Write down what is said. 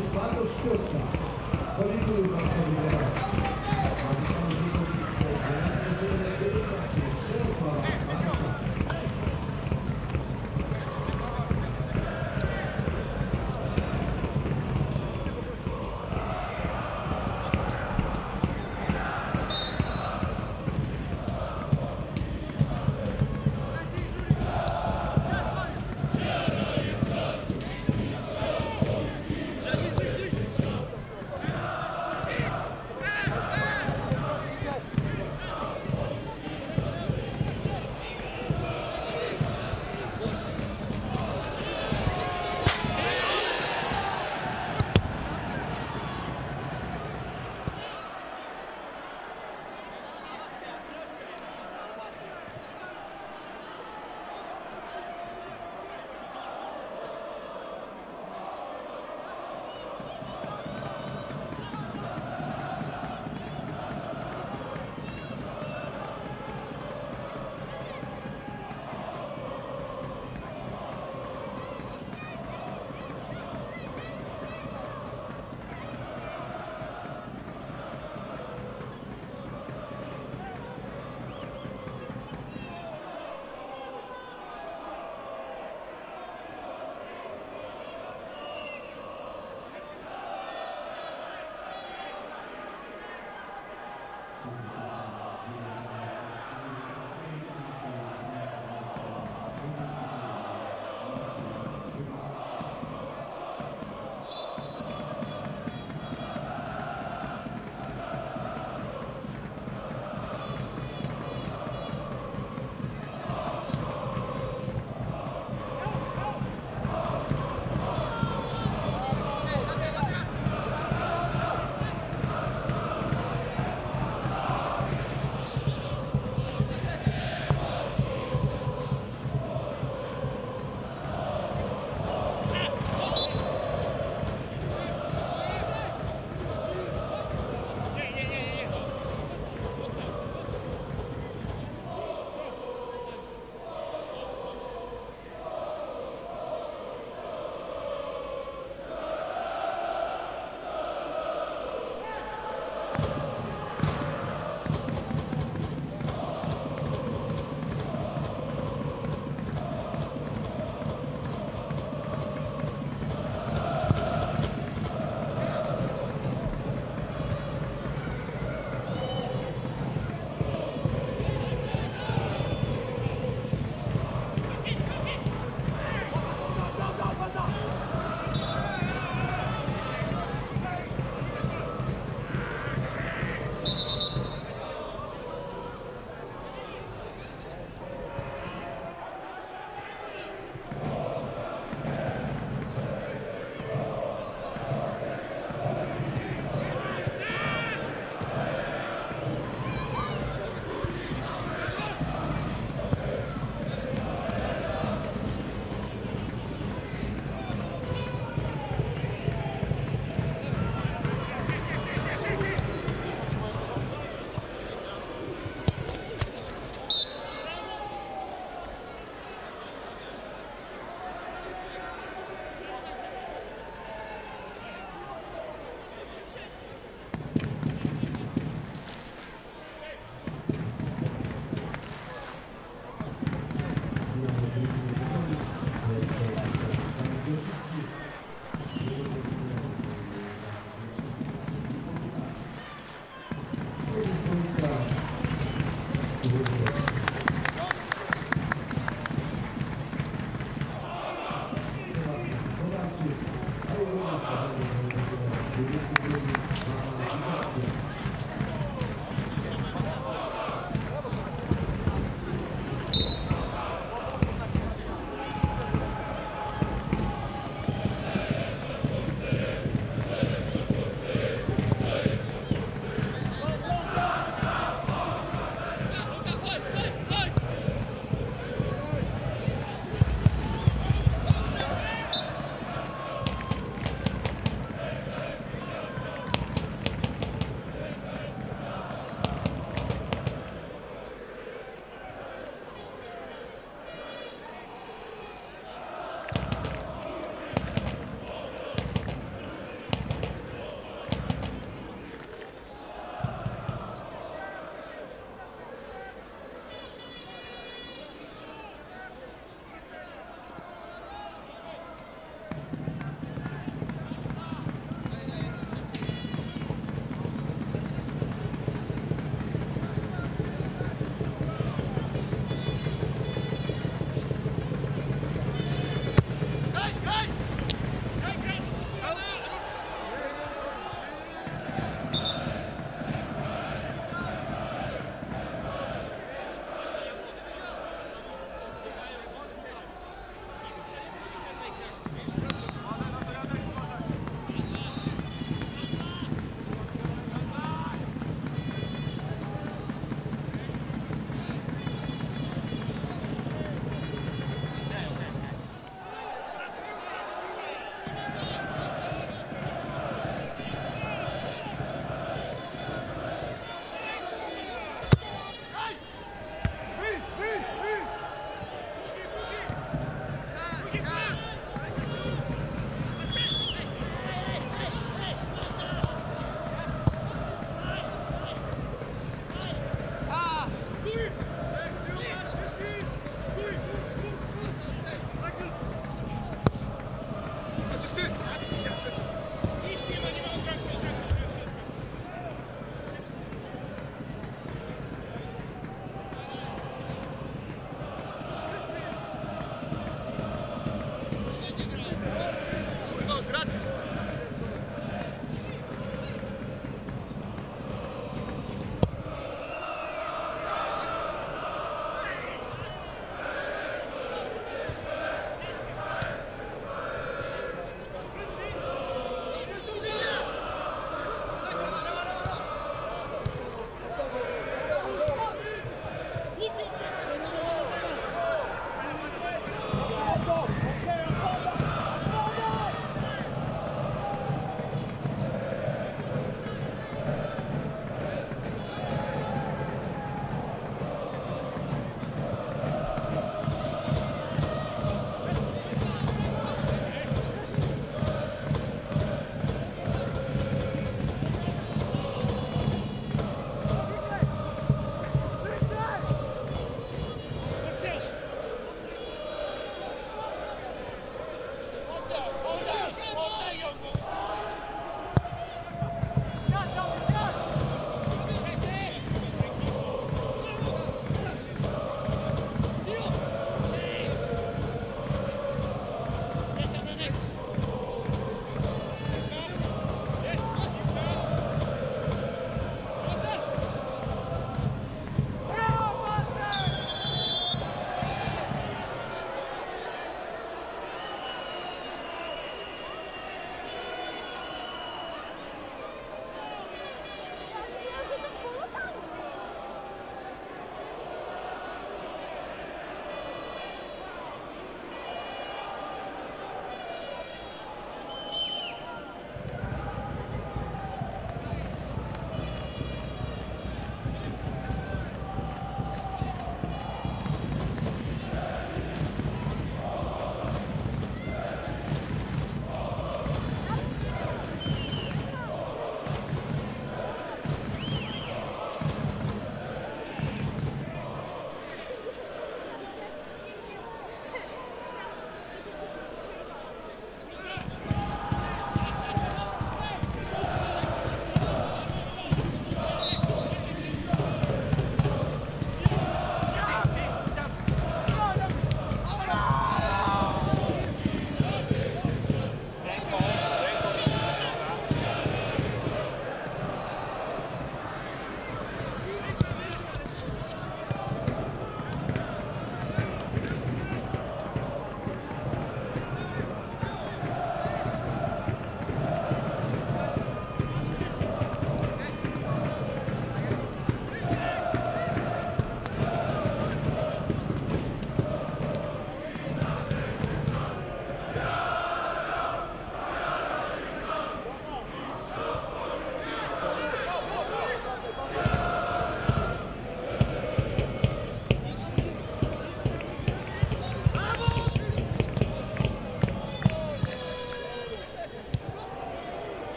Stefano Scorsa,